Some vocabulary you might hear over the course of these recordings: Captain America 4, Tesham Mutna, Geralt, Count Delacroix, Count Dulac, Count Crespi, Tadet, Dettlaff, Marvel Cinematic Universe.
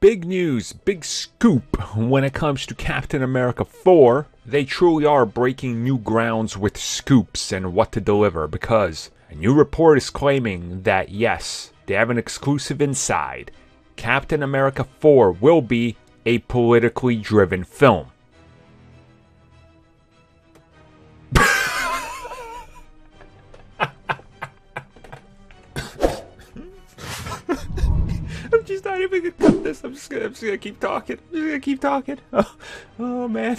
Big news, big scoop when it comes to Captain America 4. They truly are breaking new grounds with scoops and what to deliver, because a new report is claiming that yes, they have an exclusive inside. Captain America 4 will be a politically driven film. I'm just gonna keep talking. I'm just gonna keep talking. Oh man.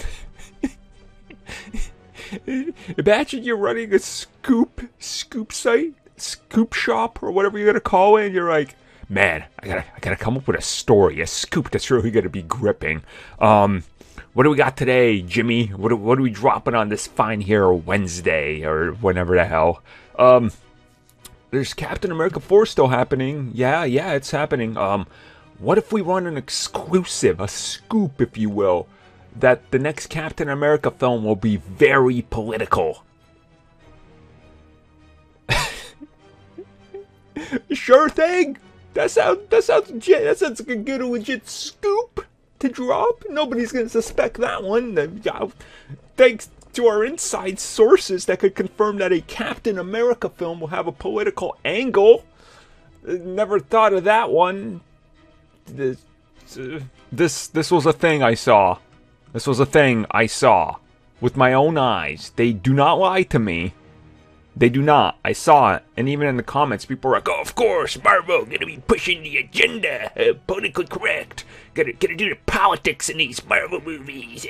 Imagine you're running a scoop site, scoop shop, or whatever you're gonna call it, and you're like, man, I gotta come up with a story, a scoop that's really gonna be gripping. What do we got today, Jimmy? What are we dropping on this fine here Wednesday or whenever the hell? There's Captain America 4 still happening. Yeah, it's happening. What if we run an exclusive, a scoop, if you will, that the next Captain America film will be very political? Sure thing. That sounds legit. That sounds like a good legit scoop to drop. Nobody's gonna suspect that one. Thanks to our inside sources that could confirm that a Captain America film will have a political angle. Never thought of that one. This was a thing I saw. This was a thing I saw with my own eyes. They do not lie to me. They do not. I saw it, and even in the comments, people were like, "Oh, of course, Marvel gonna be pushing the agenda, politically correct. Gonna do the politics in these Marvel movies."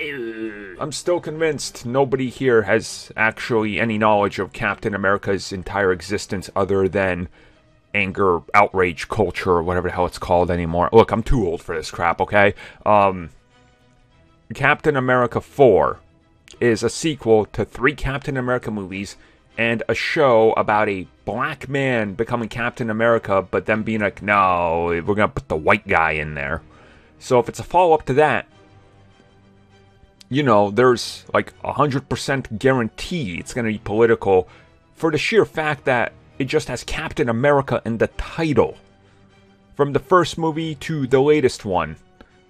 I'm still convinced nobody here has actually any knowledge of Captain America's entire existence, other than anger, outrage culture, or whatever the hell it's called anymore. Look, I'm too old for this crap. Okay, Captain America 4 is a sequel to 3 Captain America movies. And a show about a black man becoming Captain America, but them being like, no, we're gonna put the white guy in there. So if it's a follow-up to that, you know, there's like 100% guarantee it's gonna be political, for the sheer fact that it just has Captain America in the title. From the first movie to the latest one,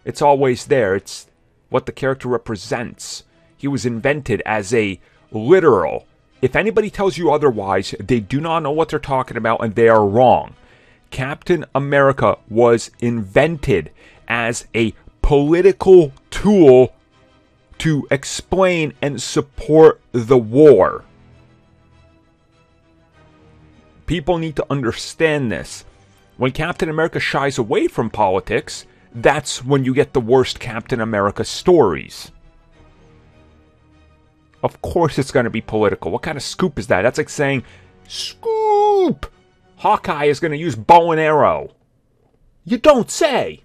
it's always there. It's what the character represents. He was invented as a literal. If anybody tells you otherwise, they do not know what they're talking about and they are wrong. Captain America was invented as a political tool to explain and support the war. People need to understand this. When Captain America shies away from politics, that's when you get the worst Captain America stories. Of course it's going to be political. What kind of scoop is that? That's like saying, scoop! Hawkeye is going to use bow and arrow. You don't say!